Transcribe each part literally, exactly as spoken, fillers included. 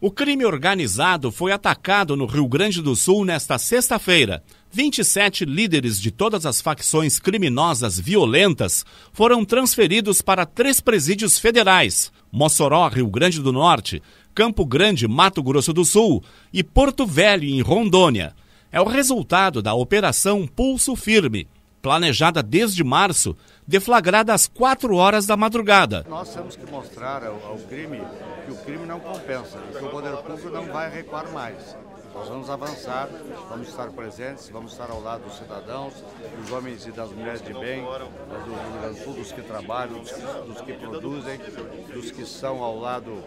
O crime organizado foi atacado no Rio Grande do Sul nesta sexta-feira. vinte e sete líderes de todas as facções criminosas violentas foram transferidos para três presídios federais: Mossoró, Rio Grande do Norte, Campo Grande, Mato Grosso do Sul e Porto Velho, em Rondônia. É o resultado da Operação Pulso Firme, planejada desde março, deflagrada às quatro horas da madrugada. Nós temos que mostrar ao, ao crime que o crime não compensa, que o poder público não vai recuar mais. Nós vamos avançar, vamos estar presentes, vamos estar ao lado dos cidadãos, dos homens e das mulheres de bem, do Rio Grande do Sul, dos que trabalham, dos que, dos que produzem, dos que são ao lado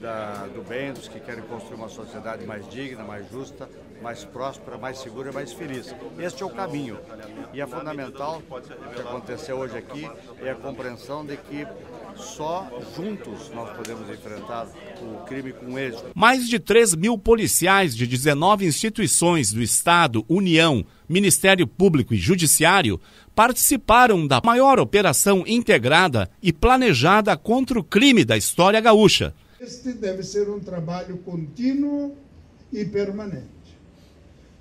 Da, do bem, dos que querem construir uma sociedade mais digna, mais justa, mais próspera, mais segura e mais feliz. Este é o caminho. E é fundamental, o que aconteceu hoje aqui, é a compreensão de que só juntos nós podemos enfrentar o crime com êxito. Mais de três mil policiais de dezenove instituições do Estado, União, Ministério Público e Judiciário participaram da maior operação integrada e planejada contra o crime da história gaúcha. Este deve ser um trabalho contínuo e permanente,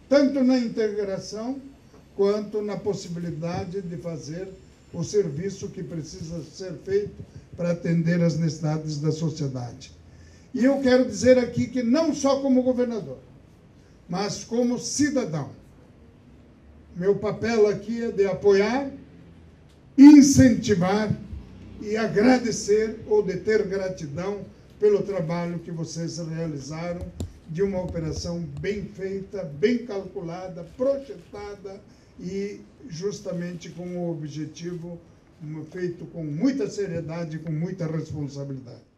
tanto na integração quanto na possibilidade de fazer o serviço que precisa ser feito para atender às necessidades da sociedade. E eu quero dizer aqui que não só como governador, mas como cidadão, meu papel aqui é de apoiar, incentivar e agradecer ou de ter gratidão pelo trabalho que vocês realizaram, de uma operação bem feita, bem calculada, projetada e justamente com o objetivo feito com muita seriedade e com muita responsabilidade.